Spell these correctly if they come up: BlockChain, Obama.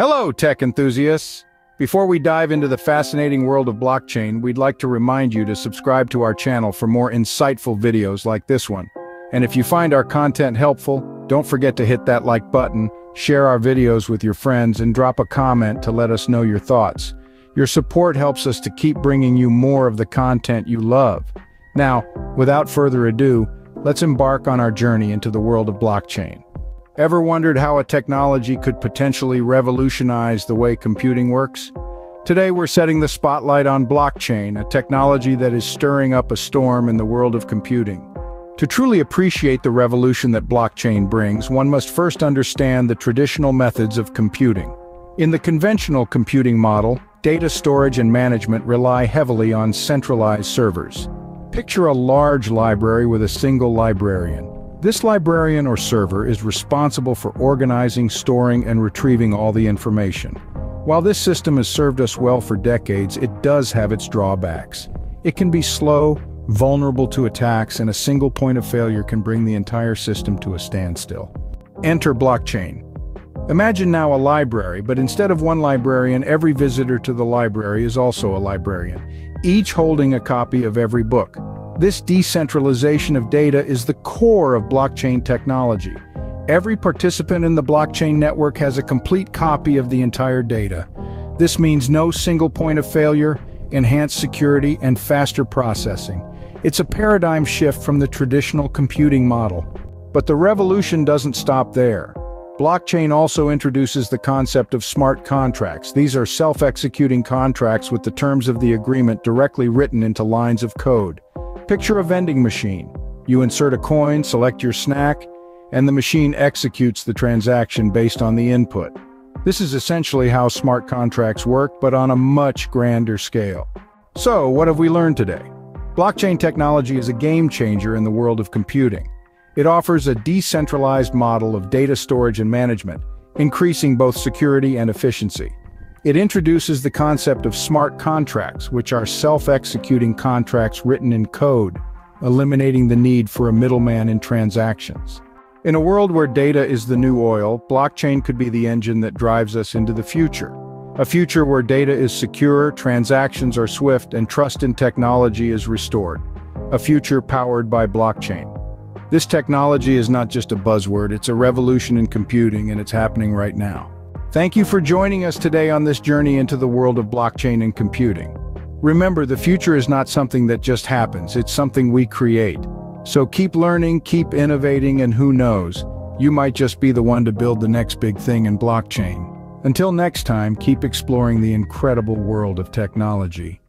Hello, tech enthusiasts! Before we dive into the fascinating world of blockchain, we'd like to remind you to subscribe to our channel for more insightful videos like this one. And if you find our content helpful, don't forget to hit that like button, share our videos with your friends, and drop a comment to let us know your thoughts. Your support helps us to keep bringing you more of the content you love. Now, without further ado, let's embark on our journey into the world of blockchain. Ever wondered how a technology could potentially revolutionize the way computing works? Today we're setting the spotlight on blockchain, a technology that is stirring up a storm in the world of computing. To truly appreciate the revolution that blockchain brings, one must first understand the traditional methods of computing. In the conventional computing model, data storage and management rely heavily on centralized servers. Picture a large library with a single librarian. This librarian or server is responsible for organizing, storing, and retrieving all the information. While this system has served us well for decades, it does have its drawbacks. It can be slow, vulnerable to attacks, and a single point of failure can bring the entire system to a standstill. Enter blockchain. Imagine now a library, but instead of one librarian, every visitor to the library is also a librarian, each holding a copy of every book. This decentralization of data is the core of blockchain technology. Every participant in the blockchain network has a complete copy of the entire data. This means no single point of failure, enhanced security, and faster processing. It's a paradigm shift from the traditional computing model. But the revolution doesn't stop there. Blockchain also introduces the concept of smart contracts. These are self-executing contracts with the terms of the agreement directly written into lines of code. Picture a vending machine. You insert a coin, select your snack, and the machine executes the transaction based on the input. This is essentially how smart contracts work, but on a much grander scale. So, what have we learned today? Blockchain technology is a game changer in the world of computing. It offers a decentralized model of data storage and management, increasing both security and efficiency. It introduces the concept of smart contracts, which are self-executing contracts written in code, eliminating the need for a middleman in transactions. In a world where data is the new oil, blockchain could be the engine that drives us into the future. A future where data is secure, transactions are swift, and trust in technology is restored. A future powered by blockchain. This technology is not just a buzzword, it's a revolution in computing, and it's happening right now. Thank you for joining us today on this journey into the world of blockchain and computing. Remember, the future is not something that just happens, it's something we create. So keep learning, keep innovating, and who knows, you might just be the one to build the next big thing in blockchain. Until next time, keep exploring the incredible world of technology.